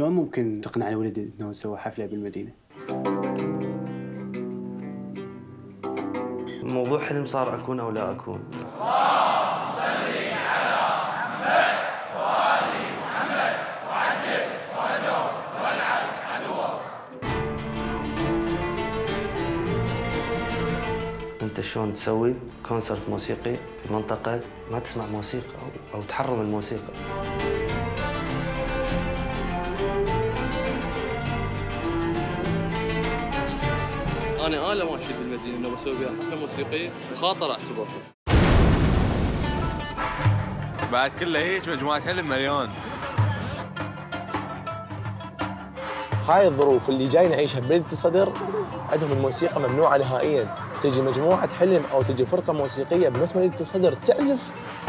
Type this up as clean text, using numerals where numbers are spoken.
شلون ممكن تقنع الولد انه سوى حفله بالمدينه؟ موضوع حلم صار اكون او لا اكون. اللهم صل على محمد وال محمد وعجل فرجه والعن عدوه. انت شلون تسوي كونسرت موسيقي في منطقه ما تسمع موسيقى او تحرم الموسيقى؟ أنا آلة ماشية بالمدينة لو بسوي فيها حفلة موسيقية مخاطرة أعتبرها. بعد كله هيك مجموعة حلم مليون. هاي الظروف اللي جاي نعيشها بمدينة الصدر عندهم الموسيقى ممنوعة نهائياً، تجي مجموعة حلم أو تجي فرقة موسيقية بنص مدينة الصدر تعزف